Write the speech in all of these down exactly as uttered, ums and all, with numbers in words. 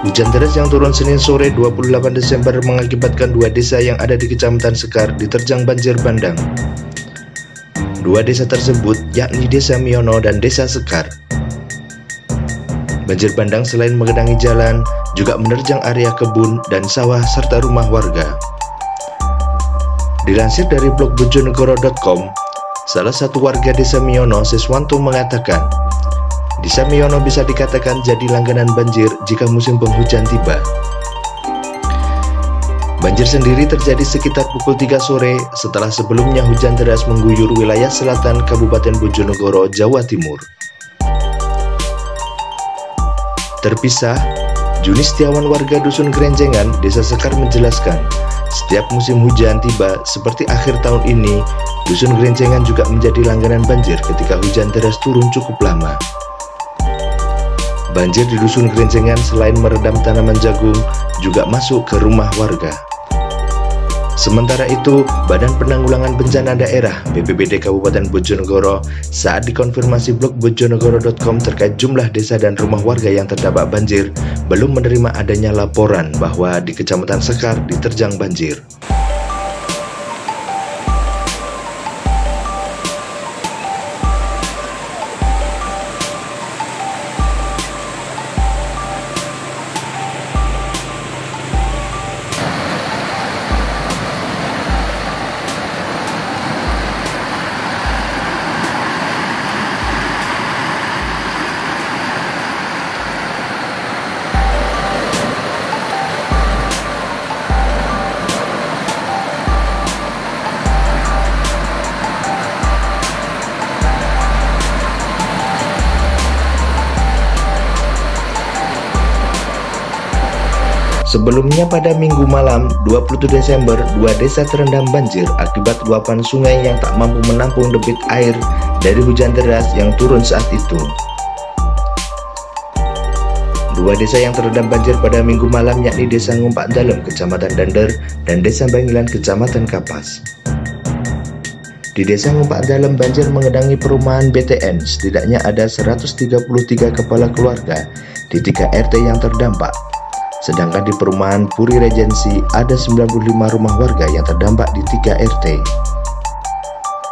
Hujan deras yang turun Senin sore dua puluh delapan Desember mengakibatkan dua desa yang ada di Kecamatan Sekar diterjang banjir bandang. Dua desa tersebut yakni Desa Myono dan Desa Sekar. Banjir bandang selain menggenangi jalan, juga menerjang area kebun dan sawah serta rumah warga. Dilansir dari blog bojonegoro titik com, salah satu warga Desa Myono, Siswanto, mengatakan, Desa Myono bisa dikatakan jadi langganan banjir jika musim penghujan tiba. Banjir sendiri terjadi sekitar pukul tiga sore setelah sebelumnya hujan deras mengguyur wilayah selatan Kabupaten Bojonegoro, Jawa Timur. Terpisah, Juni Setiawan warga Dusun Gerencengan, Desa Sekar menjelaskan, setiap musim hujan tiba seperti akhir tahun ini, Dusun Gerencengan juga menjadi langganan banjir ketika hujan deras turun cukup lama. Banjir di Dusun Gerencengan selain meredam tanaman jagung, juga masuk ke rumah warga. Sementara itu, Badan Penanggulangan Bencana Daerah B P B D Kabupaten Bojonegoro saat dikonfirmasi blog bojonegoro titik com terkait jumlah desa dan rumah warga yang terdampak banjir, belum menerima adanya laporan bahwa di Kecamatan Sekar diterjang banjir. Sebelumnya pada Minggu malam dua puluh satu Desember, dua desa terendam banjir akibat luapan sungai yang tak mampu menampung debit air dari hujan deras yang turun saat itu. Dua desa yang terendam banjir pada Minggu malam yakni Desa Ngumpak Dalem, Kecamatan Dander, dan Desa Bangilan, Kecamatan Kapas. Di Desa Ngumpak Dalem, banjir mengendangi perumahan B T N, setidaknya ada seratus tiga puluh tiga kepala keluarga di tiga R T yang terdampak. Sedangkan di perumahan Puri Regensi ada sembilan puluh lima rumah warga yang terdampak di tiga R T.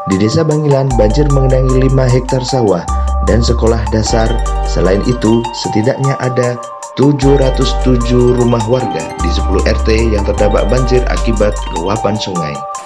Di Desa Bangilan, banjir mengendangi lima hektar sawah dan sekolah dasar. Selain itu, setidaknya ada tujuh ratus tujuh rumah warga di sepuluh R T yang terdampak banjir akibat luapan sungai.